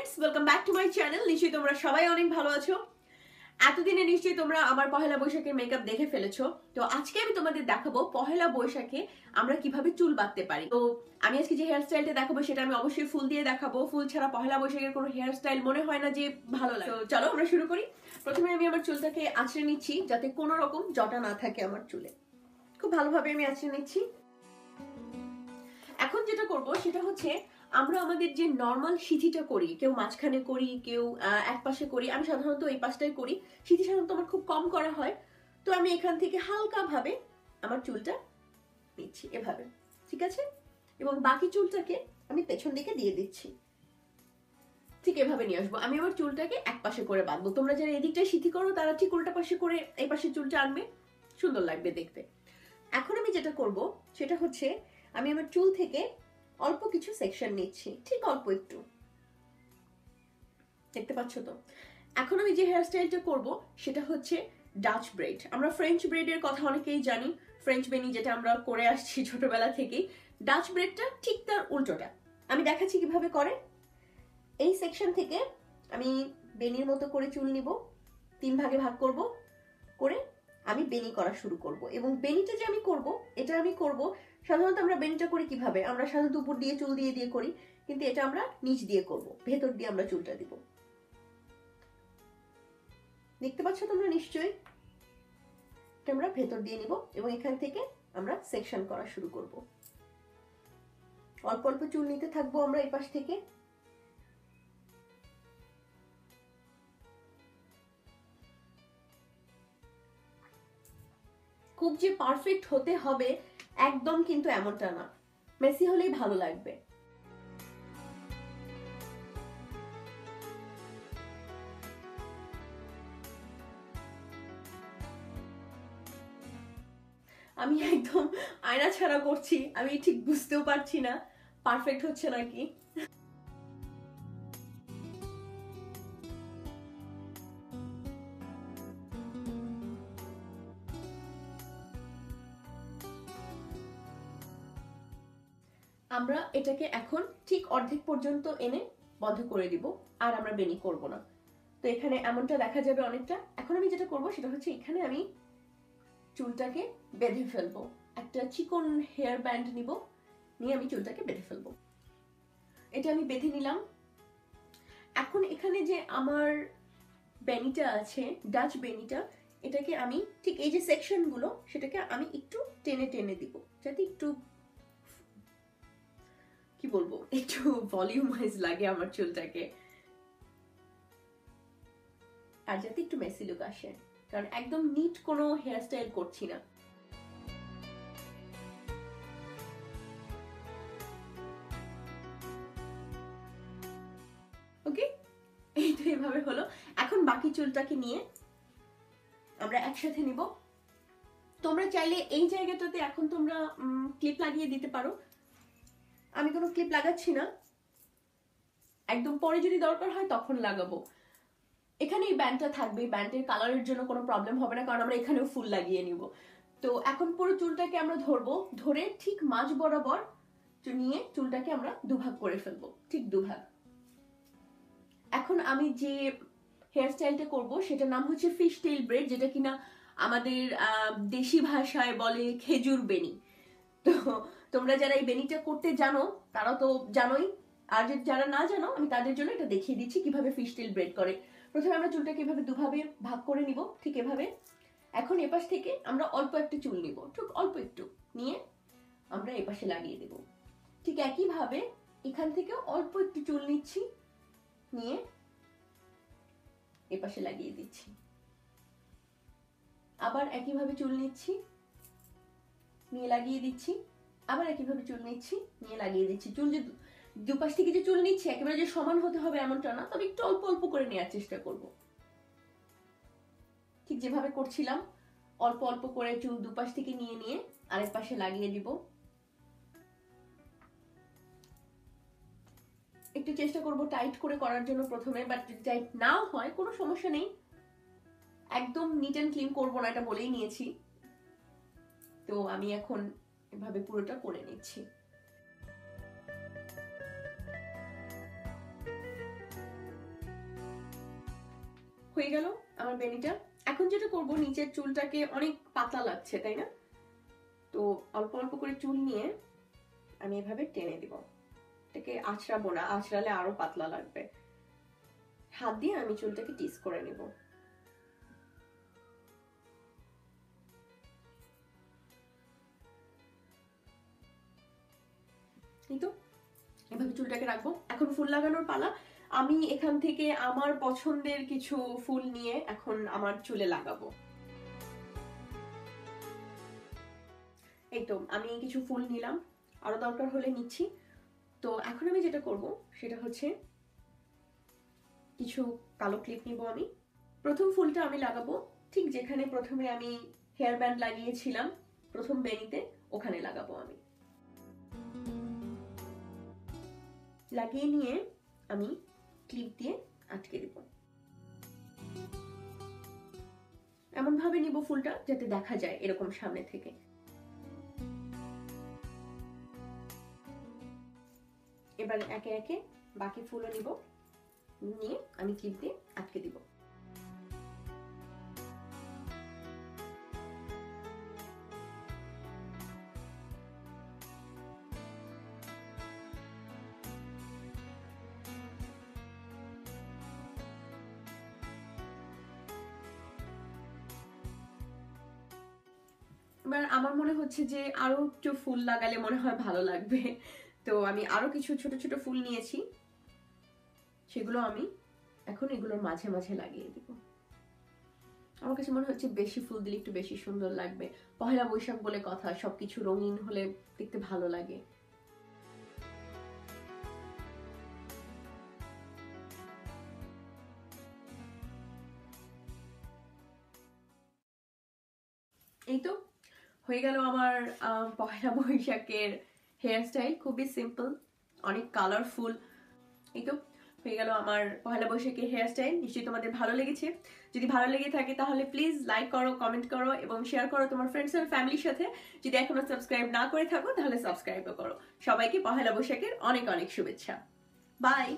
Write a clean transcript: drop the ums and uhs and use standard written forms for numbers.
Friends welcome back to my channel. निश्चय तुम्हारा सबाई अनेक भालो आछो। एतदिने निश्चय तुम्हारा आमार पहेला बैशाखेर मेकअप देखे फेलेछो। तो आज के आमी तुम्हादेर देखाबो पहेला बैशाखे आमरा किभाबे चुल बांधते पारी। तो आमी आजके जे हेयर स्टाइलटा देखाबो सेटा आमी अवश्यई फुल दिये देखाबो। फुल छाड़ा पहेला बैशाखेर कोनो हेयर स्टाइल मने हय ना जे भालो लागे। तो चलो आमरा शुरू करी। प्रथमे आमी आमार चुलटाके आछड़े निच्छि जाते कोनो रकम जटा ना थाके आमार चुले। खूब भालोभाबे आमी आछड़े निच्छि। এখন যেটা করব সেটা হচ্ছে আমরা আমাদের যে নরমাল সিঁথিটা করি, কেউ মাঝখানে করি, কেউ একপাশে করি, আমি সাধারণত এই পাশটাই করি। সিঁথি সাধারণত আমার খুব কম করা হয়। তো আমি এখান থেকে হালকা ভাবে আমার চুলটা নিচ্ছি এভাবে, ঠিক আছে? এবং বাকি চুলটাকে আমি পেছন দিকে দিয়ে দিচ্ছি, ঠিক এভাবে নিয়ে আসবো। আমি আমার চুলটাকে একপাশে করে বাঁধবো। তোমরা যারা এদিকটায় সিঁথি করো তারা ঠিক উল্টা পাশে করে এই পাশে চুলটা আনবে, সুন্দর লাগবে দেখতে। এখন আমি যেটা করব সেটা হচ্ছে আমি আমার চুল থেকে অল্প কিছু সেকশন নিচ্ছি, ঠিক অল্প একটু, দেখতে পাচ্ছ তো। এখন আমি যে হেয়ার স্টাইলটা করব সেটা হচ্ছে ডাচ ব্রেড। আমরা ফ্রেঞ্চ ব্রেডের কথা অনেকেই জানি, ফ্রেঞ্চ বেনি যেটা আমরা করে আসছি ছোটবেলা থেকেই। ডাচ ব্রেডটা ঠিক তার উল্টোটা। আমি দেখাচ্ছি কিভাবে করে। এই সেকশন থেকে আমি বেনির মতো করে চুল নিব, তিন ভাগে ভাগ করব, করে আমি বেনি করা শুরু করব। এবং বেনিটা যে আমি করব, এটা আমি করব সাধারণত আমরা বেনিটা করি কিভাবে, আমরা সাধারণত উপর দিয়ে চুল দিয়ে করি, কিন্তু এটা আমরা নিচ দিয়ে করব, ভেতর দিয়ে আমরা চুলটা দিব, দেখতে পাচ্ছ তোমরা নিশ্চয়ই। এটা আমরা ভেতর দিয়ে নিব এবং এখান থেকে আমরা সেকশন করা শুরু করব। অল্প অল্প চুল নিতে থাকবো আমরা এই পাশ থেকে। খুব যে পারফেক্ট হতে হবে একদম কিন্তু এমনটা না, মেসি হলেই ভালো লাগবে। আমি একদম আয়না ছাড়া করছি, আমি ঠিক বুঝতেও পারছি না পারফেক্ট হচ্ছে নাকি। আমরা এটাকে এখন ঠিক অর্ধেক পর্যন্ত এনে বন্ধ করে দিব, আর আমরা বেনি করব না। তো এখানে এমনটা দেখা যাবে অনেকটা। এখন আমি যেটা করব সেটা হচ্ছে এখানে আমি চুলটাকে বেঁধে ফেলবো, একটা চিকন হেয়ার ব্যান্ড নিব, নিয়ে আমি চুলটাকে বেঁধে ফেলবো। এটা আমি বেঁধে নিলাম। এখন এখানে যে আমার বেনিটা আছে, ডাচ বেনিটা, এটাকে আমি ঠিক এই যে সেকশনগুলো সেটাকে আমি একটু টেনে টেনে দিব, যাতে একটু কি বলবো একটু ভলিউমাইজ লাগে আমার চুলটাকে, আর যাতে একটু মেসি লুক আসে, কারণ একদম নিট কোনো হেয়ার স্টাইল করছি না। ওকে, এই তো এভাবে হলো। এখন বাকি চুলটাকে নিয়ে আমরা একসাথে নিব। তোমরা চাইলে এই জায়গাটাতে এখন তোমরা ক্লিপ লাগিয়ে দিতে পারো, আমি কোনো ক্লিপ লাগাচ্ছি না, একদম পরে যদি দরকার হয় তখন লাগাবো। এখানে এই ব্যান্ডটা থাকবে, ব্যান্ডের কালারের জন্য কোনো প্রবলেম হবে না, কারণ আমরা এখানেও ফুল লাগিয়ে নিব। তো এখন পুরো চুলটাকে আমরা ধরবো, ধরে ঠিক মাঝ বরাবর নিয়ে চুলটাকে আমরা দুভাগ করে ফেলবো, ঠিক দুভাগ। এখন আমি যে হেয়ার স্টাইলটা করবো সেটার নাম হচ্ছে ফিশ টেইল ব্রেড, যেটা কিনা আমাদের দেশি ভাষায় বলে খেজুর বেনি। তো তোমরা যারা এই বেনিটা করতে জানো তারা তো জানোই, আর যারা না জানো আমি তাদের জন্য এটা দেখিয়ে দিচ্ছি কিভাবে ফিশ টেইল ব্রেড করে। প্রথমে আমরা চুলটাকে এভাবে দুভাবে ভাগ করে নিব, ঠিক এভাবে। এখন এপাশ থেকে আমরা অল্প একটা চুল নিব, ঠিক অল্প একটু নিয়ে আমরা এপাশে লাগিয়ে দেব। ঠিক একইভাবে এখান থেকে অল্প একটু চুল নিচ্ছি, নিয়ে এপাশে লাগিয়ে দিচ্ছি। আবার একইভাবে চুল নিচ্ছি, নিয়ে লাগিয়ে দিচ্ছি। আবার একইভাবে চুল নিচ্ছি, নিয়ে লাগিয়ে দিচ্ছি। চুল যে দুপাশ থেকে যে চুল নিচ্ছে একেবারে যে সমান হতে হবে এমনটা না, তবে একটু অল্প অল্প করে নেওয়ার চেষ্টা করব। ঠিক যেভাবে করছিলাম অল্প অল্প করে চুল দুপাশ থেকে নিয়ে নিয়ে আরেক পাশে লাগিয়ে দিব। একটু চেষ্টা করব টাইট করে করার জন্য প্রথমে, বাট যদি টাইট নাও হয় কোনো সমস্যা নেই, একদম নিট অ্যান্ড ক্লিন করবো না এটা বলেই নিয়েছি। তো আমি এখন এভাবে পুরোটা করে নিচ্ছি। হয়ে গেল আমার বেনিটা। এখন যেটা করব, নিচের চুলটাকে অনেক পাতলা লাগছে তাই না, তো অল্প অল্প করে চুল নিয়ে আমি এভাবে টেনে দিব, এটাকে আছড়াবো না, আছড়ালে আরো পাতলা লাগবে। হাত দিয়ে আমি চুলটাকে টিস করে নেব। কিন্তু এভাবে চুলটাকে রাখবো। এখন ফুল লাগানোর পালা। আমি এখান থেকে আমার পছন্দের কিছু ফুল নিয়ে এখন আমার চুলে লাগাবো। এই তো আমি কিছু ফুল নিলাম, আরো দরকার হলে নিচ্ছি। তো এখন আমি যেটা করব সেটা হচ্ছে কিছু কালো ক্লিপ নিব। আমি প্রথম ফুলটা আমি লাগাবো ঠিক যেখানে প্রথমে আমি হেয়ার ব্যান্ড লাগিয়েছিলাম, প্রথম বেনিতে, ওখানে লাগাবো। আমি লাগিয়ে নিয়ে আমি ক্লিপ দিয়ে আটকে দেব। এমন ভাবে নিব ফুলটা যাতে দেখা যায় এরকম সামনে থেকে। এবার একে একে বাকি ফুলও নিব, নিয়ে আমি ক্লিপ দিয়ে আটকে দিব। এবার আমার মনে হচ্ছে যে আরো একটু ফুল লাগালে মনে হয় ভালো লাগবে, তো আমি আরো কিছু ছোট ছোট ফুল নিয়েছি, সেগুলো আমি এখন এগুলোর মাঝে মাঝে লাগিয়ে দিব। আমার কাছে মনে হচ্ছে বেশি ফুল দিলে একটু বেশি সুন্দর লাগবে, পহেলা বৈশাখ বলে কথা, সবকিছু রঙিন হলে দেখতে ভালো লাগে। এই তো হয়ে গেল আমার পহেলা বৈশাখের হেয়ার স্টাইল, খুবই সিম্পল, অনেক কালারফুল। এই তো হয়ে গেল আমার পহেলা বৈশাখের হেয়ার স্টাইল। নিশ্চয়ই তোমাদের ভালো লেগেছে। যদি ভালো লেগে থাকে তাহলে প্লিজ লাইক করো, কমেন্ট করো এবং শেয়ার করো তোমার ফ্রেন্ডস আর ফ্যামিলির সাথে। যদি এখনো সাবস্ক্রাইব না করে থাকো তাহলে সাবস্ক্রাইবও করো। সবাইকে পহেলা বৈশাখের অনেক অনেক শুভেচ্ছা। বাই।